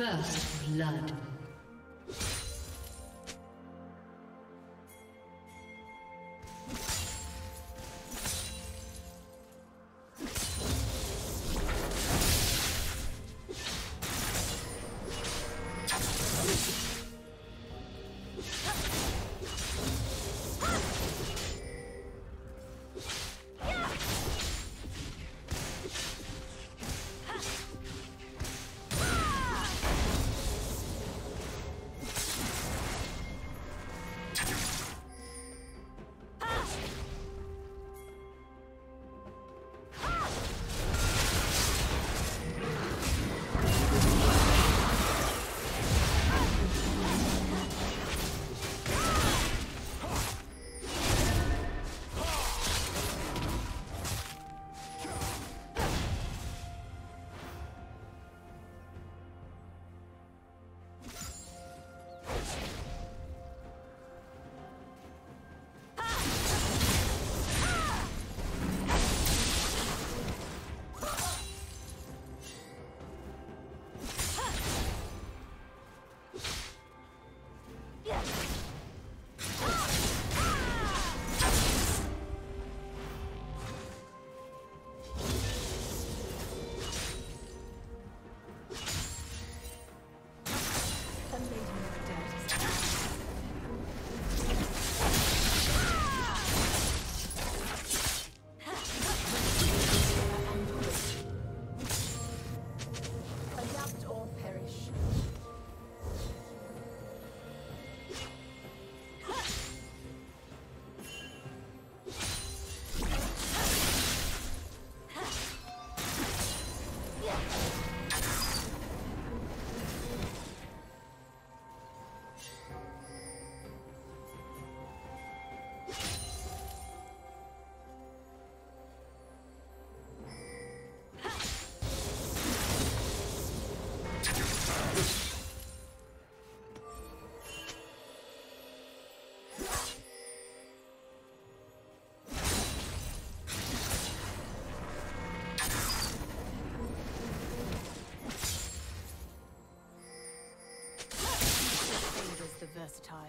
First blood. Versatile.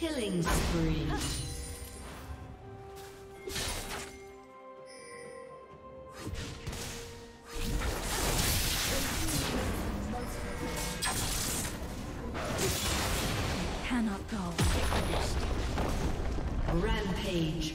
Killing spree. Cannot go. Rampage.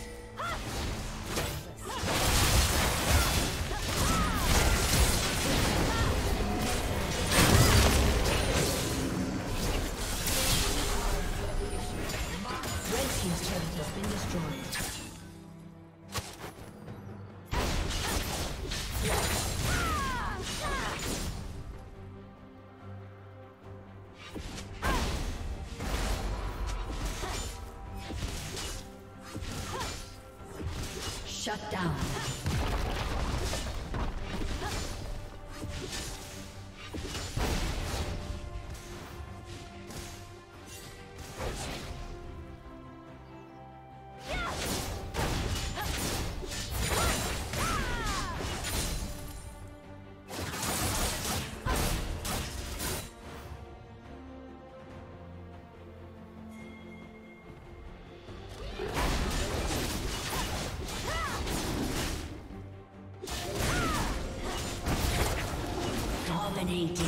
Shut down. Dominating.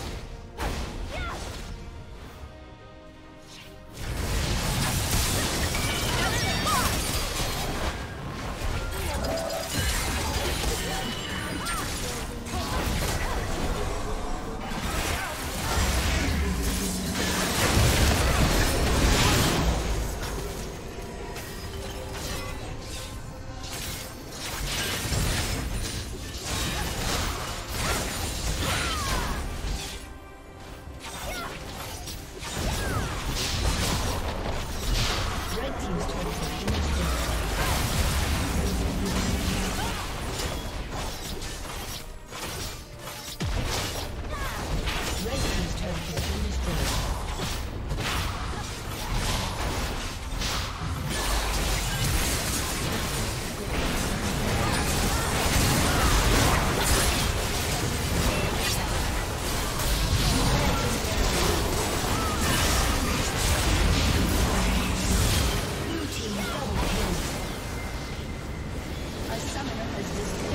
Summoner has disconnected.